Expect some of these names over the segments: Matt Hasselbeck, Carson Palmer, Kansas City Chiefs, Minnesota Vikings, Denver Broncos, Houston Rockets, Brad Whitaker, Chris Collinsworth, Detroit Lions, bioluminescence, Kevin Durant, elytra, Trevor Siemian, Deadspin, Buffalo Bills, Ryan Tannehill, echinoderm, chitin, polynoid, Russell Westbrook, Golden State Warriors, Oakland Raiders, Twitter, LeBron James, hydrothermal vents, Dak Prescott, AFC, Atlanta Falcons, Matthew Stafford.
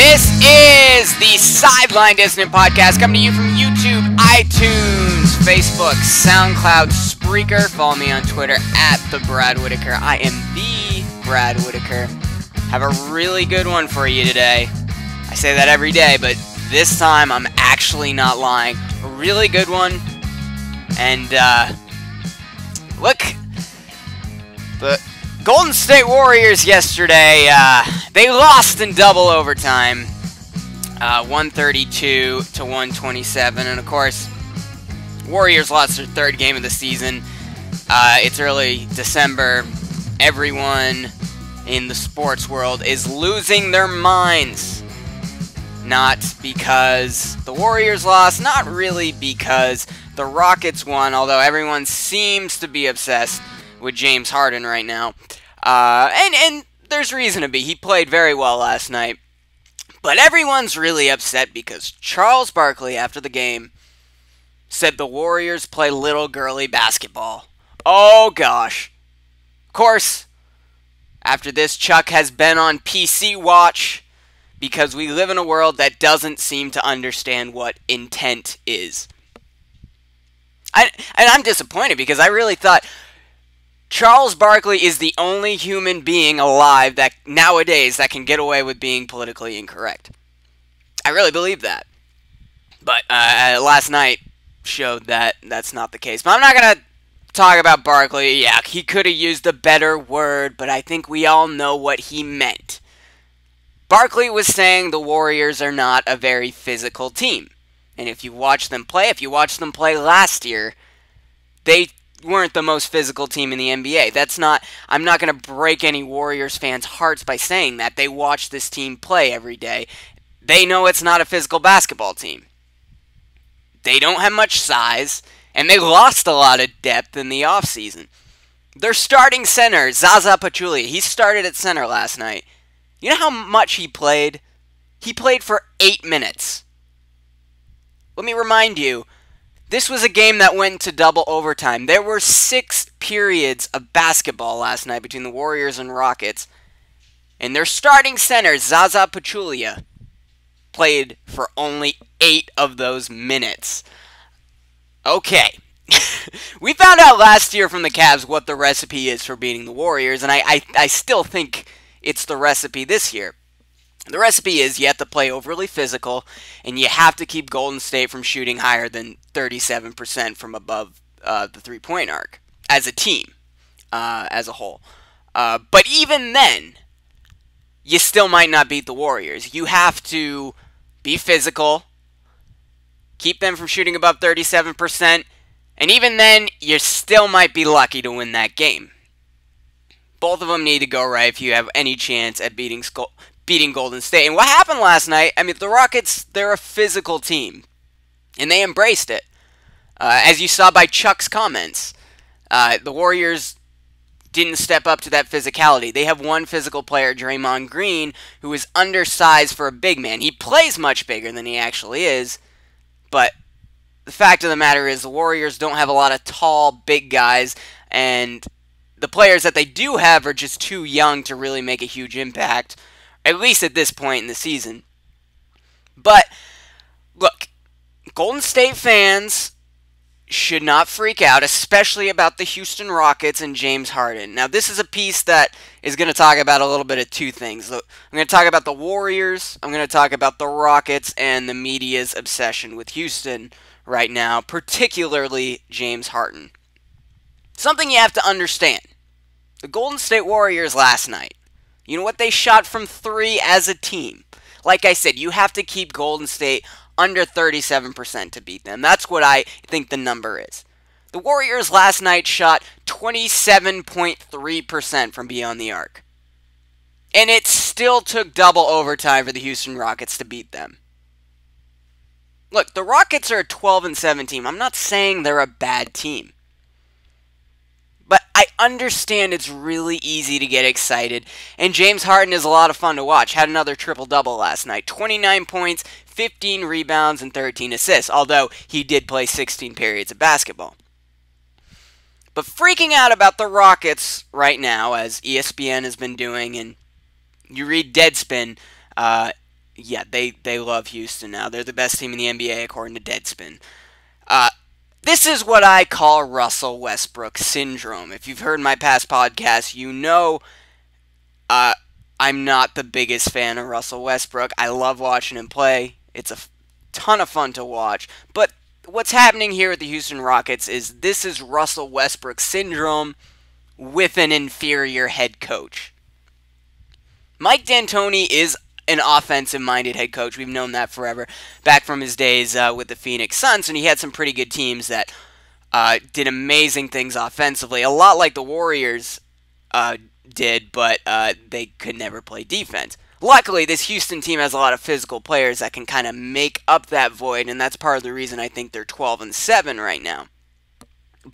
This is the Sideline Dissonant Podcast, coming to you from YouTube, iTunes, Facebook, SoundCloud, Spreaker. Follow me on Twitter at TheBradWhitaker. I am the Brad Whitaker. Have a really good one for you today. I say that every day, but this time I'm actually not lying. A really good one. And, look, the Golden State Warriors yesterday, they lost in double overtime, 132 to 127, and of course, Warriors lost their third game of the season. It's early December. Everyone in the sports world is losing their minds. Not because the Warriors lost, not really because the Rockets won, although everyone seems to be obsessed with James Harden right now. And there's reason to be. He played very well last night. But everyone's really upset because Charles Barkley, after the game, said the Warriors play little girly basketball. Oh, gosh. Of course, after this, Chuck has been on PC watch because we live in a world that doesn't seem to understand what intent is. I'm disappointed because I really thought Charles Barkley is the only human being alive that nowadays that can get away with being politically incorrect. I really believe that. But last night showed that that's not the case. But I'm not going to talk about Barkley. Yeah, he could have used a better word, but I think we all know what he meant. Barkley was saying the Warriors are not a very physical team. And if you watch them play, last year, they weren't the most physical team in the NBA. That's not, I'm not going to break any Warriors fans' hearts by saying that. They watch this team play every day. They know it's not a physical basketball team. They don't have much size, and they lost a lot of depth in the offseason. Their starting center, Zaza Pachulia, he started at center last night. You know how much he played? He played for 8 minutes. Let me remind you, this was a game that went to double overtime. There were 6 periods of basketball last night between the Warriors and Rockets. And their starting center, Zaza Pachulia, played for only 8 of those minutes. Okay. We found out last year from the Cavs what the recipe is for beating the Warriors, and I still think it's the recipe this year. The recipe is you have to play overly physical, and you have to keep Golden State from shooting higher than 37% from above the three-point arc as a team, as a whole. But even then, you still might not beat the Warriors. You have to be physical, keep them from shooting above 37%, and even then, you still might be lucky to win that game. Both of them need to go right if you have any chance at beating Golden State. And what happened last night, I mean, the Rockets, they're a physical team. And they embraced it. As you saw by Chuck's comments, the Warriors didn't step up to that physicality. They have one physical player, Draymond Green, who is undersized for a big man. He plays much bigger than he actually is, but the fact of the matter is the Warriors don't have a lot of tall, big guys, and the players that they do have are just too young to really make a huge impact, at least at this point in the season. But, look, Golden State fans should not freak out, especially about the Houston Rockets and James Harden. Now, this is a piece that is going to talk about a little bit of two things. I'm going to talk about the Warriors, I'm going to talk about the Rockets, and the media's obsession with Houston right now, particularly James Harden. Something you have to understand. The Golden State Warriors last night, you know what? They shot from 3 as a team. Like I said, you have to keep Golden State under 37% to beat them. That's what I think the number is. The Warriors last night shot 27.3% from beyond the arc. And it still took double overtime for the Houston Rockets to beat them. Look, the Rockets are a 12-7 team. I'm not saying they're a bad team. But I understand it's really easy to get excited, and James Harden is a lot of fun to watch. Had another triple-double last night. 29 points, 15 rebounds, and 13 assists, although he did play 16 periods of basketball. But freaking out about the Rockets right now, as ESPN has been doing, and you read Deadspin, yeah, they love Houston now. They're the best team in the NBA, according to Deadspin. This is what I call Russell Westbrook syndrome. If you've heard my past podcasts, you know I'm not the biggest fan of Russell Westbrook. I love watching him play. It's a ton of fun to watch. But what's happening here at the Houston Rockets is this is Russell Westbrook syndrome with an inferior head coach. Mike D'Antoni is an offensive-minded head coach. We've known that forever, back from his days with the Phoenix Suns, and he had some pretty good teams that did amazing things offensively, a lot like the Warriors did, but they could never play defense. Luckily, this Houston team has a lot of physical players that can kind of make up that void, and that's part of the reason I think they're 12-7 right now.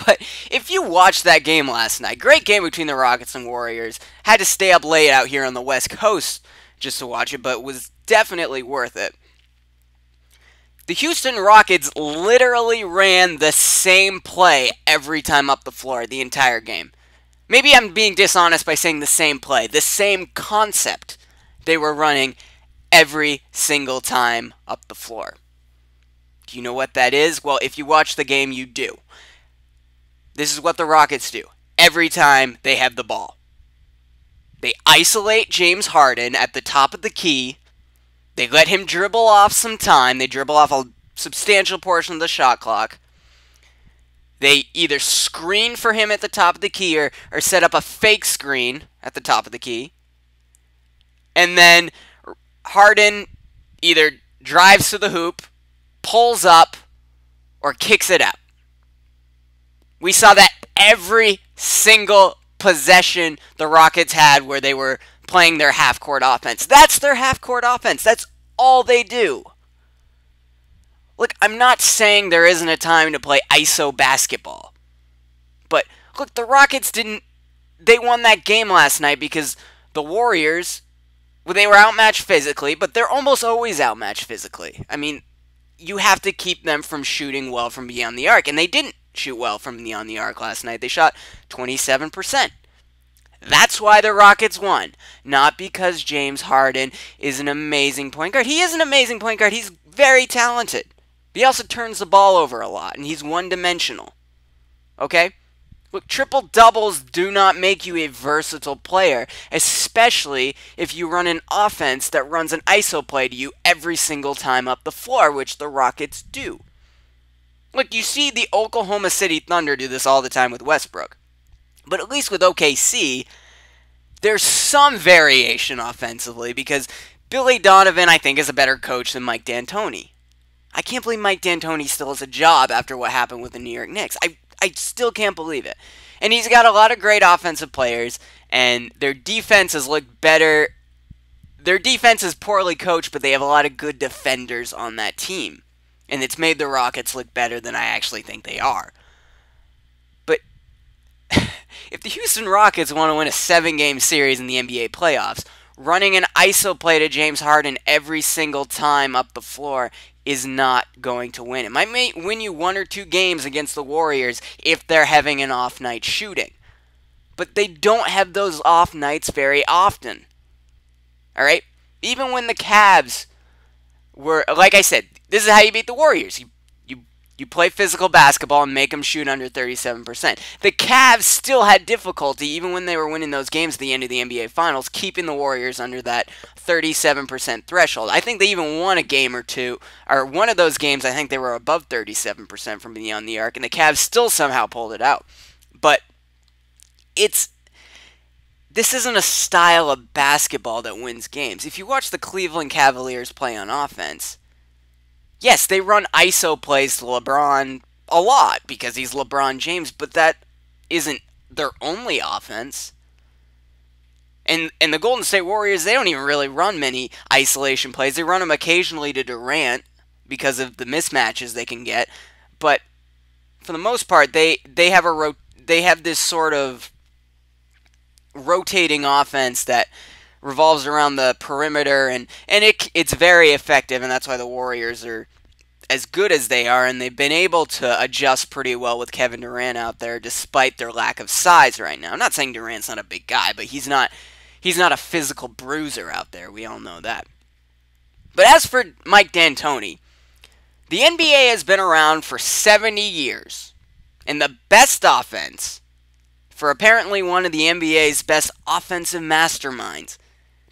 But if you watched that game last night, great game between the Rockets and Warriors, had to stay up late out here on the West Coast just to watch it, but was definitely worth it. The Houston Rockets literally ran the same play every time up the floor the entire game. Maybe I'm being dishonest by saying the same play, the same concept they were running every single time up the floor. Do you know what that is? Well, if you watch the game, you do. This is what the Rockets do every time they have the ball. They isolate James Harden at the top of the key. They let him dribble off some time. They dribble off a substantial portion of the shot clock. They either screen for him at the top of the key or set up a fake screen at the top of the key. And then Harden either drives to the hoop, pulls up, or kicks it out. We saw that every single time. Possession the Rockets had where they were playing their half-court offense. That's their half-court offense. That's all they do. Look, I'm not saying there isn't a time to play ISO basketball. But, look, the Rockets didn't... They won that game last night because the Warriors, well, they were outmatched physically, but they're almost always outmatched physically. I mean, you have to keep them from shooting well from beyond the arc, and they didn't shoot well from beyond the arc last night. They shot 27%. That's why the Rockets won. Not because James Harden is an amazing point guard. He is an amazing point guard. He's very talented. He also turns the ball over a lot, and he's one-dimensional. Okay? Look, triple-doubles do not make you a versatile player, especially if you run an offense that runs an ISO play to you every single time up the floor, which the Rockets do. Look, you see the Oklahoma City Thunder do this all the time with Westbrook. But at least with OKC, there's some variation offensively because Billy Donovan, I think, is a better coach than Mike D'Antoni. I can't believe Mike D'Antoni still has a job after what happened with the New York Knicks. I still can't believe it. And he's got a lot of great offensive players, and their defense has looked better. Their defense is poorly coached, but they have a lot of good defenders on that team. And it's made the Rockets look better than I actually think they are. But if the Houston Rockets want to win a 7-game series in the NBA playoffs, running an ISO play to James Harden every single time up the floor is not going to win. It might win you 1 or 2 games against the Warriors if they're having an off night shooting. But they don't have those off nights very often. Alright? Even when the Cavs were, like I said, this is how you beat the Warriors. You play physical basketball and make them shoot under 37%. The Cavs still had difficulty, even when they were winning those games at the end of the NBA Finals, keeping the Warriors under that 37% threshold. I think they even won a game or two, or one of those games, I think they were above 37% from beyond the arc, and the Cavs still somehow pulled it out. But this isn't a style of basketball that wins games. If you watch the Cleveland Cavaliers play on offense, yes, they run ISO plays to LeBron a lot because he's LeBron James, but that isn't their only offense. And the Golden State Warriors, they don't even really run many isolation plays. They run them occasionally to Durant because of the mismatches they can get, but for the most part, they have this sort of rotating offense that revolves around the perimeter, and it's very effective, and that's why the Warriors are as good as they are, and they've been able to adjust pretty well with Kevin Durant out there, despite their lack of size right now. I'm not saying Durant's not a big guy, but he's not a physical bruiser out there. We all know that. But as for Mike D'Antoni, the NBA has been around for 70 years, and the best offense for apparently one of the NBA's best offensive masterminds.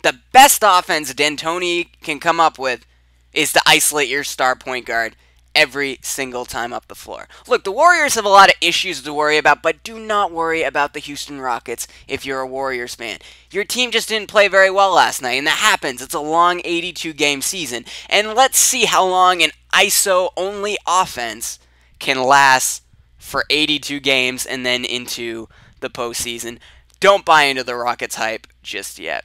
The best offense D'Antoni can come up with is to isolate your star point guard every single time up the floor. Look, the Warriors have a lot of issues to worry about, but do not worry about the Houston Rockets if you're a Warriors fan. Your team just didn't play very well last night, and that happens. It's a long 82-game season, and let's see how long an ISO-only offense can last for 82 games and then into the postseason. Don't buy into the Rockets hype just yet.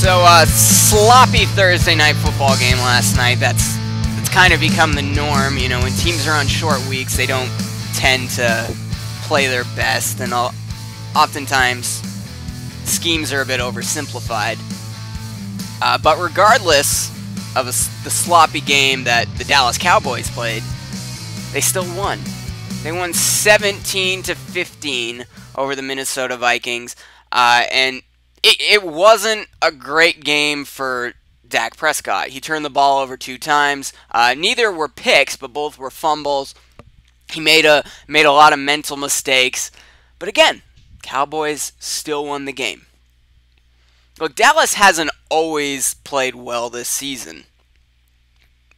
So, sloppy Thursday night football game last night. That's kind of become the norm, you know. When teams are on short weeks, they don't tend to play their best, and oftentimes schemes are a bit oversimplified. But regardless of the sloppy game that the Dallas Cowboys played, they still won. They won 17-15 over the Minnesota Vikings, and it wasn't a great game for Dak Prescott. He turned the ball over 2 times. Neither were picks, but both were fumbles. He made a lot of mental mistakes. But again, Cowboys still won the game. Look, Dallas hasn't always played well this season.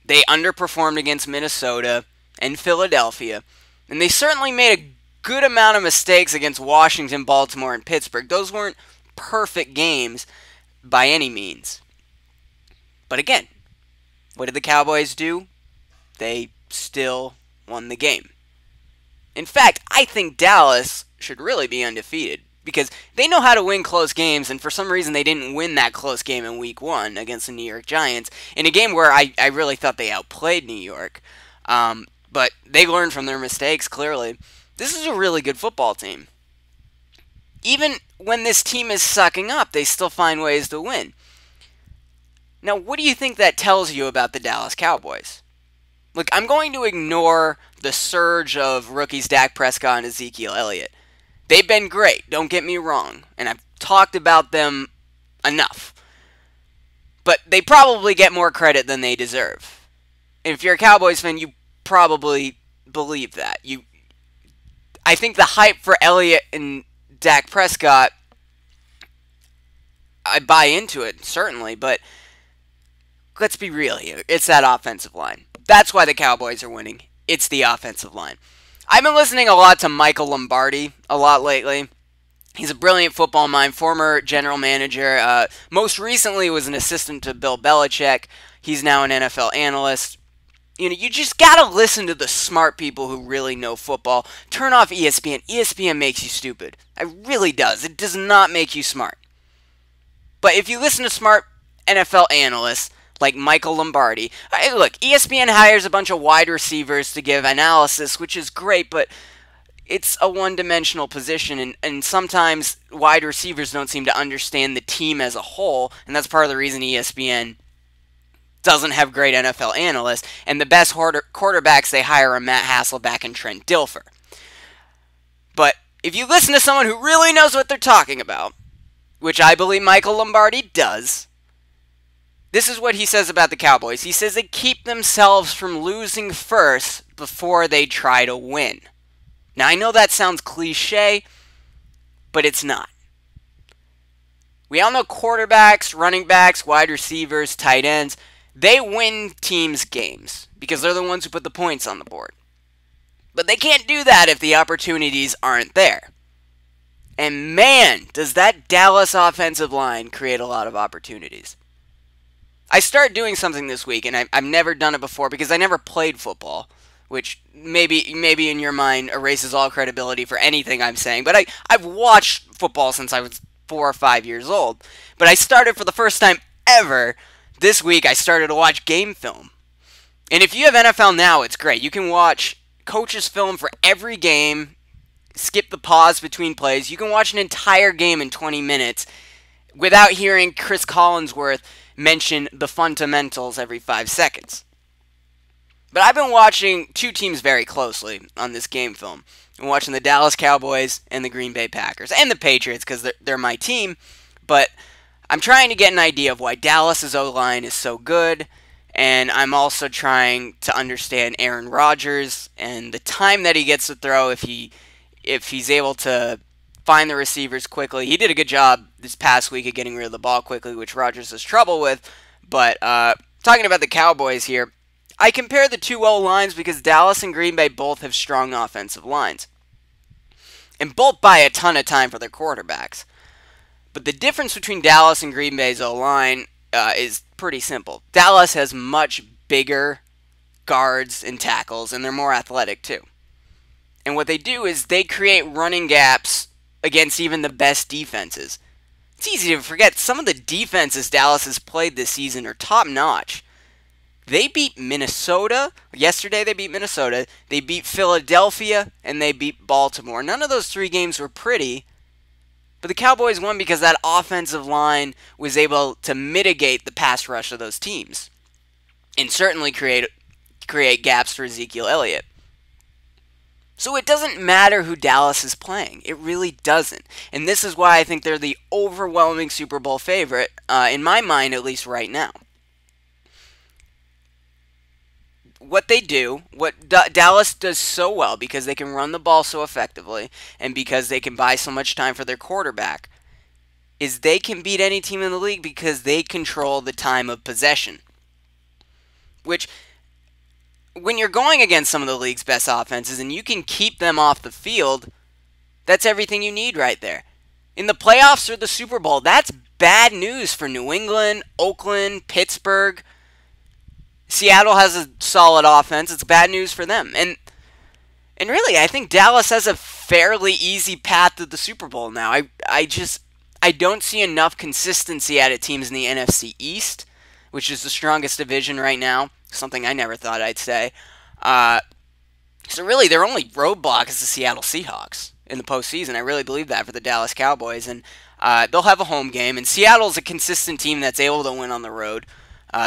They underperformed against Minnesota and Philadelphia, and they certainly made a good amount of mistakes against Washington, Baltimore, and Pittsburgh. Those weren't perfect games by any means. But again, what did the Cowboys do? They still won the game. In fact, I think Dallas should really be undefeated because they know how to win close games, and for some reason they didn't win that close game in week 1 against the New York Giants in a game where I really thought they outplayed New York. But they learned from their mistakes, clearly. This is a really good football team. Even when this team is sucking up, they still find ways to win. Now, what do you think that tells you about the Dallas Cowboys? Look, I'm going to ignore the surge of rookies Dak Prescott and Ezekiel Elliott. They've been great, don't get me wrong, and I've talked about them enough. But they probably get more credit than they deserve. And if you're a Cowboys fan, you probably believe that. I think the hype for Elliott and Dak Prescott, I buy into it, certainly, but let's be real here. It's that offensive line. That's why the Cowboys are winning. It's the offensive line. I've been listening a lot to Michael Lombardi a lot lately. He's a brilliant football mind, former general manager. Most recently was an assistant to Bill Belichick. He's now an NFL analyst. You know, you just got to listen to the smart people who really know football. Turn off ESPN. ESPN makes you stupid. It really does. It does not make you smart. But if you listen to smart NFL analysts like Michael Lombardi, look, ESPN hires a bunch of wide receivers to give analysis, which is great, but it's a one-dimensional position, and sometimes wide receivers don't seem to understand the team as a whole, and that's part of the reason ESPN doesn't have great NFL analysts, and the best quarterbacks they hire are Matt Hasselbeck and Trent Dilfer. But if you listen to someone who really knows what they're talking about, which I believe Michael Lombardi does, this is what he says about the Cowboys. He says they keep themselves from losing first before they try to win. Now, I know that sounds cliche, but it's not. We all know quarterbacks, running backs, wide receivers, tight ends, they win teams games because they're the ones who put the points on the board. But they can't do that if the opportunities aren't there. And man, does that Dallas offensive line create a lot of opportunities. I started doing something this week, and I've never done it before because I never played football, which maybe in your mind erases all credibility for anything I'm saying. But I've watched football since I was 4 or 5 years old. But I started for the first time ever this week, I started to watch game film. And if you have NFL Now, it's great. You can watch coaches' film for every game skip the pause between plays. You can watch an entire game in 20 minutes without hearing Chris Collinsworth mention the fundamentals every 5 seconds. But I've been watching two teams very closely on this game film. I'm watching the Dallas Cowboys and the Green Bay Packers. And the Patriots, because they're my team. But I'm trying to get an idea of why Dallas' O-line is so good. And I'm also trying to understand Aaron Rodgers and the time that he gets to throw if he's able to find the receivers quickly. He did a good job this past week of getting rid of the ball quickly, which Rodgers has trouble with. But talking about the Cowboys here, I compare the two O-lines because Dallas and Green Bay both have strong offensive lines. And both buy a ton of time for their quarterbacks. But the difference between Dallas and Green Bay's O-line is pretty simple. Dallas has much bigger guards and tackles, and they're more athletic too. And what they do is they create running gaps against even the best defenses. It's easy to forget some of the defenses Dallas has played this season are top-notch. They beat Minnesota. Yesterday they beat Minnesota. They beat Philadelphia, and they beat Baltimore. None of those three games were pretty, but the Cowboys won because that offensive line was able to mitigate the pass rush of those teams and certainly create gaps for Ezekiel Elliott. So it doesn't matter who Dallas is playing. It really doesn't. And this is why I think they're the overwhelming Super Bowl favorite, in my mind at least right now. What they do, what Dallas does so well, because they can run the ball so effectively and because they can buy so much time for their quarterback, is they can beat any team in the league because they control the time of possession. Which, when you're going against some of the league's best offenses and you can keep them off the field, that's everything you need right there. In the playoffs or the Super Bowl, that's bad news for New England, Oakland, Pittsburgh. Seattle has a solid offense. It's bad news for them. And really, I think Dallas has a fairly easy path to the Super Bowl now. I don't see enough consistency out of teams in the NFC East, which is the strongest division right now, something I never thought I'd say. So really, their only roadblock is the Seattle Seahawks in the postseason. I really believe that for the Dallas Cowboys. And they'll have a home game. And Seattle's a consistent team that's able to win on the road.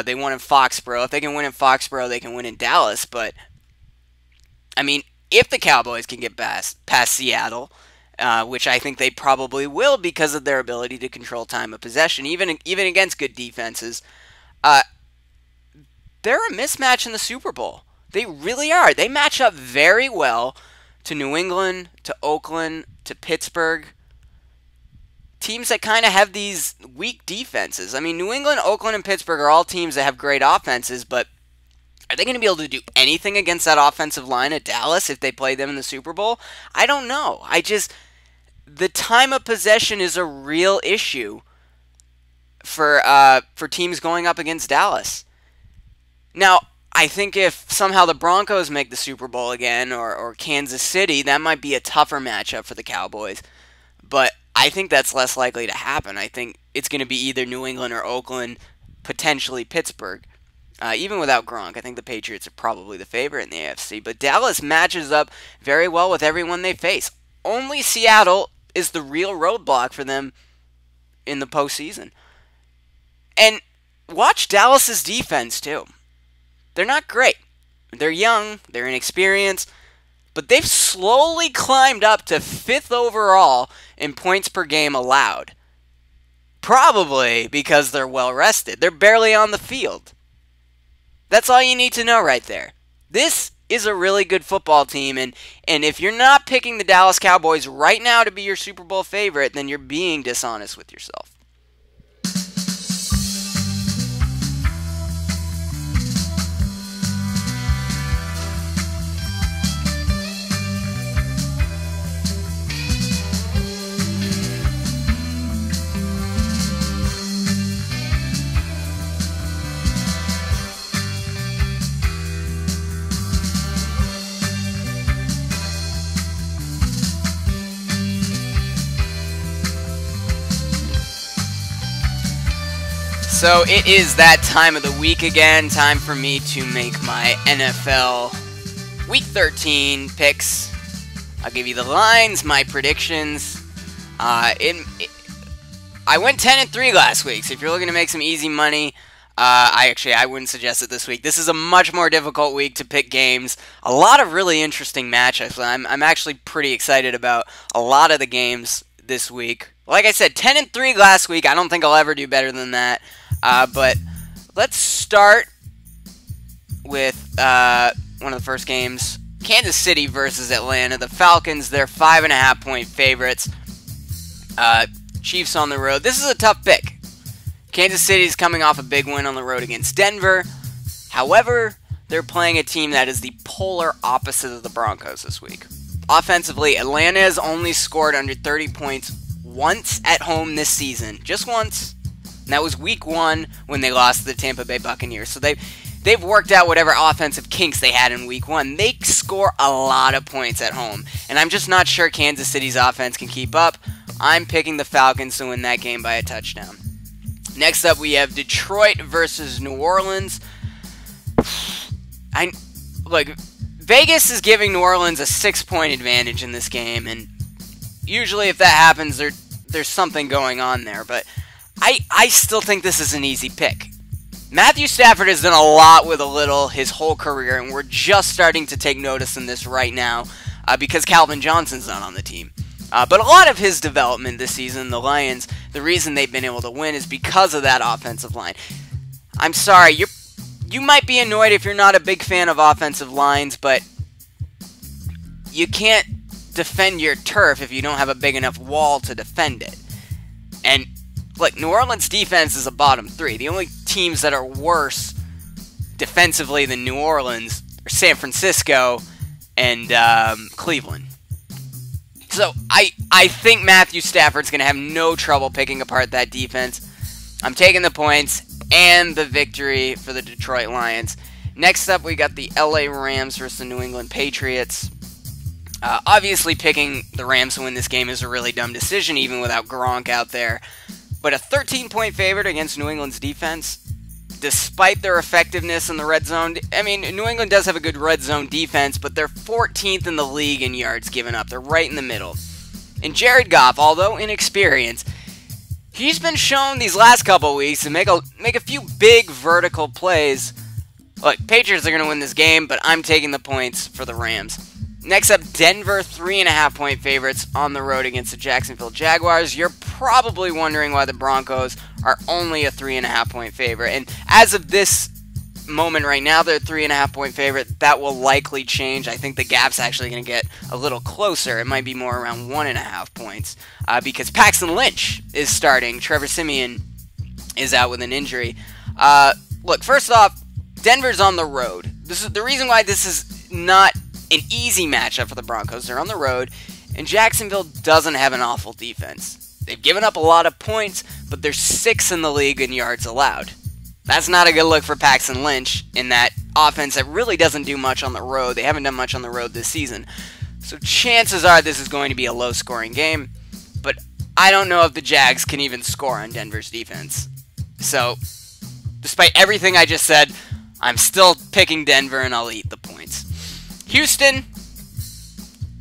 They won in Foxborough. If they can win in Foxborough, they can win in Dallas. But, I mean, if the Cowboys can get past Seattle, which I think they probably will because of their ability to control time of possession, even against good defenses, they're a mismatch in the Super Bowl. They really are. They match up very well to New England, to Oakland, to Pittsburgh. Teams that kind of have these weak defenses. I mean, New England, Oakland, and Pittsburgh are all teams that have great offenses, but are they going to be able to do anything against that offensive line at Dallas if they play them in the Super Bowl? I don't know. The time of possession is a real issue for teams going up against Dallas. Now, I think if somehow the Broncos make the Super Bowl again, or Kansas City, that might be a tougher matchup for the Cowboys. But I think that's less likely to happen. I think it's going to be either New England or Oakland, potentially Pittsburgh. Even without Gronk, I think the Patriots are probably the favorite in the AFC. But Dallas matches up very well with everyone they face. Only Seattle is the real roadblock for them in the postseason. And watch Dallas's defense, too. They're not great. They're young. They're inexperienced. But they've slowly climbed up to 5th overall in points per game allowed. Probably because they're well rested. They're barely on the field. That's all you need to know right there. This is a really good football team, and if you're not picking the Dallas Cowboys right now to be your Super Bowl favorite, then you're being dishonest with yourself. So it is that time of the week again, time for me to make my NFL Week 13 picks. I'll give you the lines, my predictions. I went 10-3 last week, so if you're looking to make some easy money, I wouldn't suggest it this week. This is a much more difficult week to pick games. A lot of really interesting matchups. I'm actually pretty excited about a lot of the games this week. Like I said, 10-3 last week. I don't think I'll ever do better than that. But let's start with one of the first games. Kansas City versus Atlanta. The Falcons, they're 5.5-point favorites. Chiefs on the road. This is a tough pick. Kansas City's coming off a big win on the road against Denver. However, they're playing a team that is the polar opposite of the Broncos this week. Offensively, Atlanta has only scored under 30 points once at home this season. Just once. And that was week one when they lost to the Tampa Bay Buccaneers. So they've worked out whatever offensive kinks they had in week one. They score a lot of points at home. And I'm just not sure Kansas City's offense can keep up. I'm picking the Falcons to win that game by a touchdown. Next up, we have Detroit versus New Orleans. Look, Vegas is giving New Orleans a 6-point advantage in this game, and usually if that happens, there's something going on there. But I still think this is an easy pick. Matthew Stafford has done a lot with a little his whole career, and we're just starting to take notice in this right now because Calvin Johnson's not on the team. But a lot of his development this season, the Lions, the reason they've been able to win is because of that offensive line. I'm sorry, you might be annoyed if you're not a big fan of offensive lines, but you can't defend your turf if you don't have a big enough wall to defend it. And look, New Orleans defense is a bottom three. The only teams that are worse defensively than New Orleans are San Francisco and Cleveland. So I think Matthew Stafford's going to have no trouble picking apart that defense. I'm taking the points and the victory for the Detroit Lions. Next up, we got the LA Rams versus the New England Patriots. Obviously, picking the Rams to win this game is a really dumb decision, even without Gronk out there. But a 13-point favorite against New England's defense, despite their effectiveness in the red zone. I mean, New England does have a good red zone defense, but they're 14th in the league in yards given up. They're right in the middle. And Jared Goff, although inexperienced, he's been shown these last couple weeks to make a few big vertical plays. Look, Patriots are going to win this game, but I'm taking the points for the Rams. Next up, Denver, 3.5-point favorites on the road against the Jacksonville Jaguars. You're probably wondering why the Broncos are only a 3.5-point favorite. And as of this moment right now, they're a 3.5-point favorite. That will likely change. I think the gap's actually going to get a little closer. It might be more around 1.5 points because Paxton Lynch is starting. Trevor Siemian is out with an injury. Look, first off, Denver's on the road. This is the reason why this is not an easy matchup for the Broncos. They're on the road, and Jacksonville doesn't have an awful defense. They've given up a lot of points, but they're 6th in the league in yards allowed. That's not a good look for Paxton Lynch in that offense that really doesn't do much on the road. They haven't done much on the road this season. So chances are this is going to be a low-scoring game, but I don't know if the Jags can even score on Denver's defense. So despite everything I just said, I'm still picking Denver, and I'll eat the points. Houston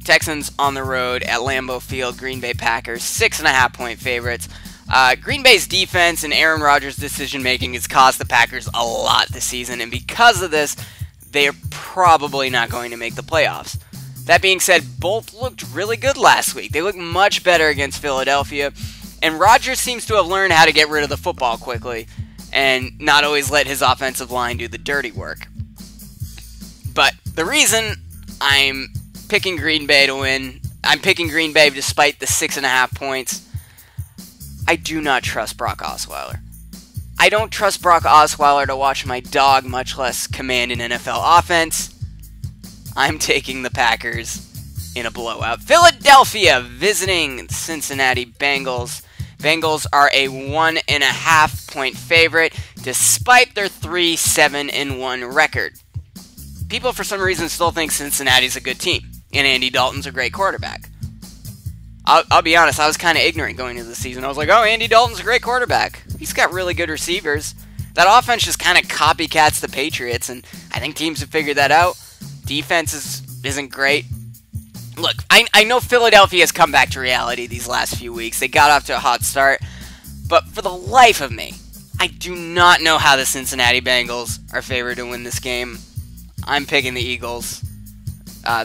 Texans on the road at Lambeau Field. Green Bay Packers, 6.5-point favorites. Green Bay's defense and Aaron Rodgers' decision-making has cost the Packers a lot this season, and because of this, they are probably not going to make the playoffs. That being said, both looked really good last week. They looked much better against Philadelphia, and Rodgers seems to have learned how to get rid of the football quickly and not always let his offensive line do the dirty work. But the reason I'm picking Green Bay to win, I'm picking Green Bay despite the 6.5 points, I do not trust Brock Osweiler. I don't trust Brock Osweiler to watch my dog, much less command an NFL offense. I'm taking the Packers in a blowout. Philadelphia visiting Cincinnati Bengals. Bengals are a 1.5-point favorite despite their 3-7-1 record. People, for some reason, still think Cincinnati's a good team, and Andy Dalton's a great quarterback. I'll be honest, I was kind of ignorant going into the season. I was like, oh, Andy Dalton's a great quarterback. He's got really good receivers. That offense just kind of copycats the Patriots, and I think teams have figured that out. Defense isn't great. Look, I know Philadelphia has come back to reality these last few weeks. They got off to a hot start. But for the life of me, I do not know how the Cincinnati Bengals are favored to win this game. I'm picking the Eagles.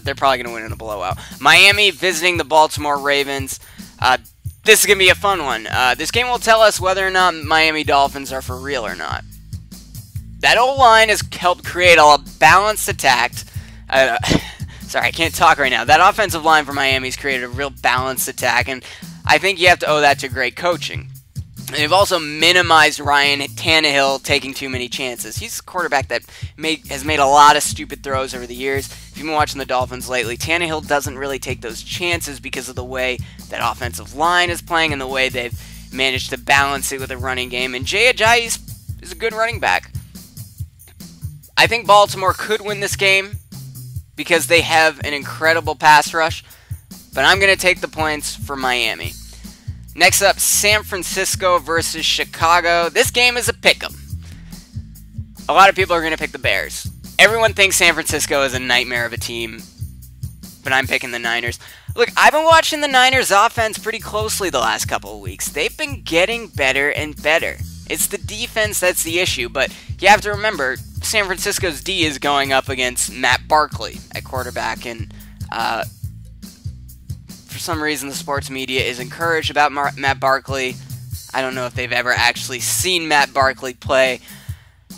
They're probably going to win in a blowout. Miami visiting the Baltimore Ravens. This is going to be a fun one. This game will tell us whether or not Miami Dolphins are for real or not. That O-line has helped create a balanced attack. Sorry, I can't talk right now. That offensive line for Miami's created a real balanced attack, and I think you have to owe that to great coaching. They've also minimized Ryan Tannehill taking too many chances. He's a quarterback that has made a lot of stupid throws over the years. If you've been watching the Dolphins lately, Tannehill doesn't really take those chances because of the way that offensive line is playing and the way they've managed to balance it with a running game. And Jay Ajayi is a good running back. I think Baltimore could win this game because they have an incredible pass rush, but I'm going to take the points for Miami. Next up, San Francisco versus Chicago. This game is a pick'em. A lot of people are going to pick the Bears. Everyone thinks San Francisco is a nightmare of a team, but I'm picking the Niners. Look, I've been watching the Niners offense pretty closely the last couple of weeks. They've been getting better and better. It's the defense that's the issue, but you have to remember, San Francisco's D is going up against Matt Barkley at quarterback, and for some reason the sports media is encouraged about Matt Barkley. I don't know if they've ever actually seen Matt Barkley play.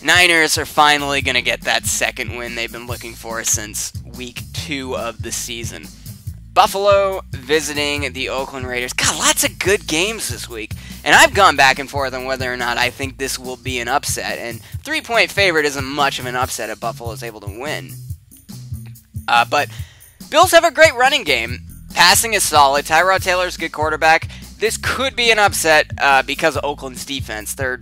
Niners are finally going to get that second win they've been looking for since week 2 of the season. Buffalo visiting the Oakland Raiders. God, lots of good games this week. And I've gone back and forth on whether or not I think this will be an upset. And 3-point favorite isn't much of an upset if Buffalo is able to win. But Bills have a great running game. Passing is solid. Tyrod Taylor's a good quarterback. This could be an upset because of Oakland's defense. They're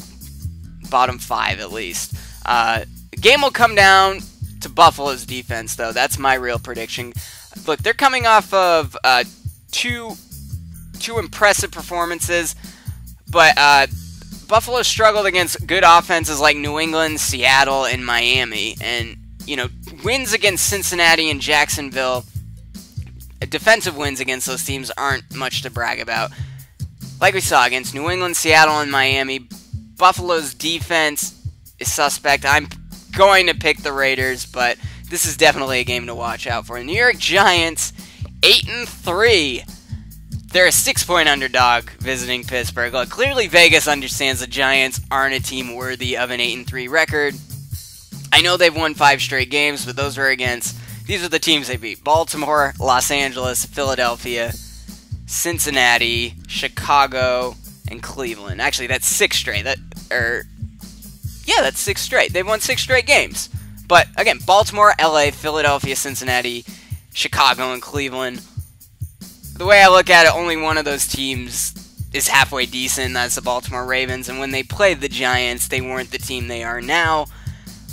bottom 5 at least. The game will come down to Buffalo's defense, though. That's my real prediction. Look, they're coming off of two impressive performances, but Buffalo struggled against good offenses like New England, Seattle, and Miami, and wins against Cincinnati and Jacksonville. Defensive wins against those teams aren't much to brag about. Like we saw against New England, Seattle, and Miami, Buffalo's defense is suspect. I'm going to pick the Raiders, but this is definitely a game to watch out for. New York Giants, 8-3. They're a 6-point underdog visiting Pittsburgh. Look, clearly Vegas understands the Giants aren't a team worthy of an 8-3 record. I know they've won 5 straight games, but these are the teams they beat: Baltimore, Los Angeles, Philadelphia, Cincinnati, Chicago, and Cleveland. Actually, that's 6 straight. Yeah, that's 6 straight. They've won 6 straight games. But, again, Baltimore, LA, Philadelphia, Cincinnati, Chicago, and Cleveland. The way I look at it, only one of those teams is halfway decent. That's the Baltimore Ravens. And when they played the Giants, they weren't the team they are now.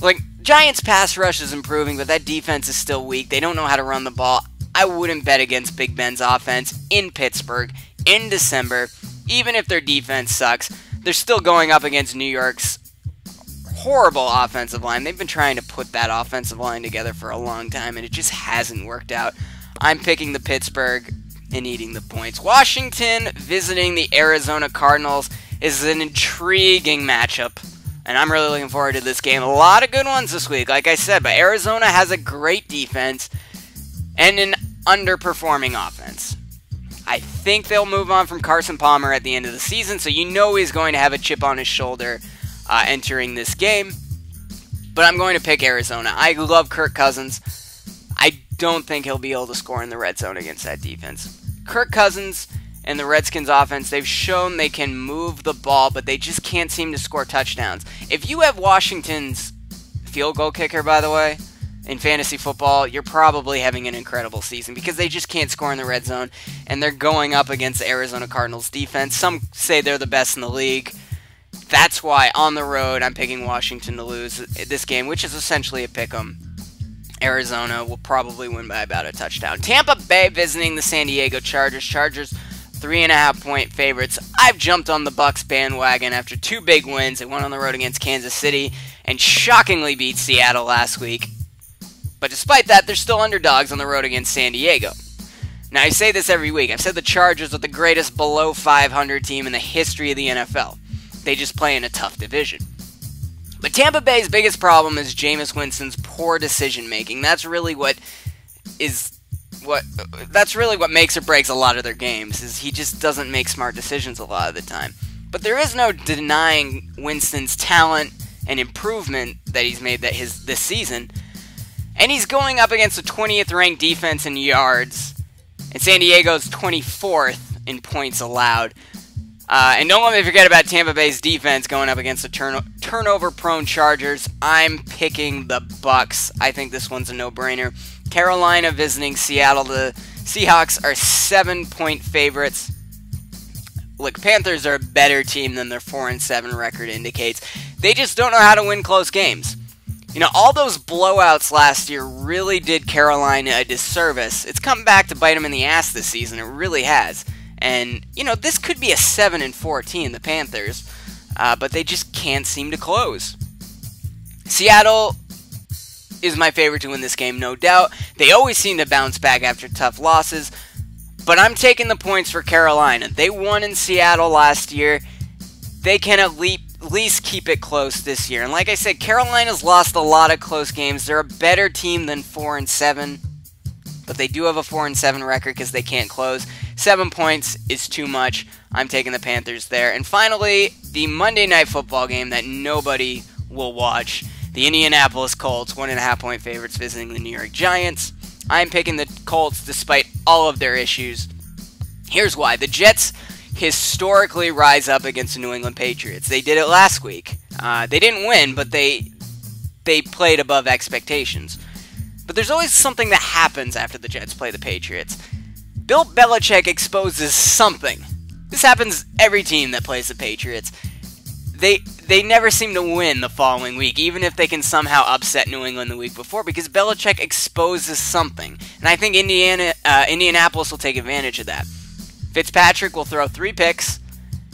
Like, Giants' pass rush is improving, but that defense is still weak. They don't know how to run the ball. I wouldn't bet against Big Ben's offense in Pittsburgh in December. Even if their defense sucks, they're still going up against New York's horrible offensive line. They've been trying to put that offensive line together for a long time, and it just hasn't worked out. I'm picking the Pittsburgh and eating the points. Washington visiting the Arizona Cardinals is an intriguing matchup, and I'm really looking forward to this game. A lot of good ones this week, like I said, but Arizona has a great defense and an underperforming offense. I think they'll move on from Carson Palmer at the end of the season, so he's going to have a chip on his shoulder entering this game, but I'm going to pick Arizona. I love Kirk Cousins. I don't think he'll be able to score in the red zone against that defense. Kirk Cousins and the Redskins offense, they've shown they can move the ball, but they just can't seem to score touchdowns. If you have Washington's field goal kicker, by the way, in fantasy football, you're probably having an incredible season because they just can't score in the red zone, and they're going up against the Arizona Cardinals defense. Some say they're the best in the league. That's why, on the road, I'm picking Washington to lose this game, which is essentially a pick'em. Arizona will probably win by about a touchdown. Tampa Bay visiting the San Diego Chargers. Chargers, 3.5-point favorites. I've jumped on the Bucs bandwagon after 2 big wins. They won on the road against Kansas City and shockingly beat Seattle last week. But despite that, they're still underdogs on the road against San Diego. Now, I say this every week. I've said the Chargers are the greatest below 500 team in the history of the NFL. They just play in a tough division. But Tampa Bay's biggest problem is Jameis Winston's poor decision-making. That's really what makes or breaks a lot of their games, is he just doesn't make smart decisions a lot of the time. But there is no denying Winston's talent and improvement that he's made this season. And he's going up against the 20th ranked defense in yards, and San Diego's 24th in points allowed. And don't let me forget about Tampa Bay's defense going up against the turnover-prone Chargers. I'm picking the Bucks. I think this one's a no-brainer. Carolina visiting Seattle. The Seahawks are 7-point favorites. Look, Panthers are a better team than their 4-7 record indicates. They just don't know how to win close games. You know, all those blowouts last year really did Carolina a disservice. It's come back to bite them in the ass this season. It really has. And, you know, this could be a 7-4 team, the Panthers, but they just can't seem to close. Seattle is my favorite to win this game, no doubt. They always seem to bounce back after tough losses, but I'm taking the points for Carolina. They won in Seattle last year. They can at least keep it close this year. And like I said, Carolina's lost a lot of close games. They're a better team than 4-7, but they do have a 4-7 record because they can't close. 7 points is too much. I'm taking the Panthers there. And finally, the Monday Night Football game that nobody will watch. The Indianapolis Colts, 1.5-point favorites visiting the New York Giants. I'm picking the Colts despite all of their issues. Here's why. The Jets historically rise up against the New England Patriots. They did it last week. They didn't win, but they played above expectations. But there's always something that happens after the Jets play the Patriots. Bill Belichick exposes something. This happens every team that plays the Patriots. They never seem to win the following week, even if they can somehow upset New England the week before, because Belichick exposes something. And I think Indianapolis will take advantage of that. Fitzpatrick will throw 3 picks,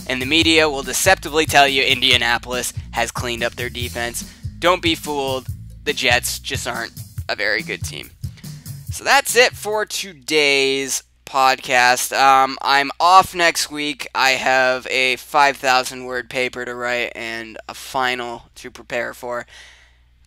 and the media will deceptively tell you Indianapolis has cleaned up their defense. Don't be fooled. The Jets just aren't a very good team. So that's it for today's podcast. I'm off next week. I have a 5,000-word paper to write and a final to prepare for.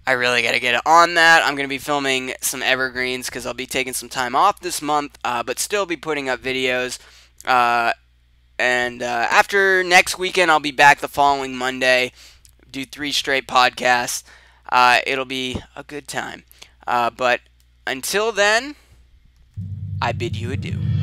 I really got to get on that. I'm going to be filming some evergreens because I'll be taking some time off this month, but still be putting up videos. And after next weekend, I'll be back the following Monday, do 3 straight podcasts. It'll be a good time. But until then, I bid you adieu.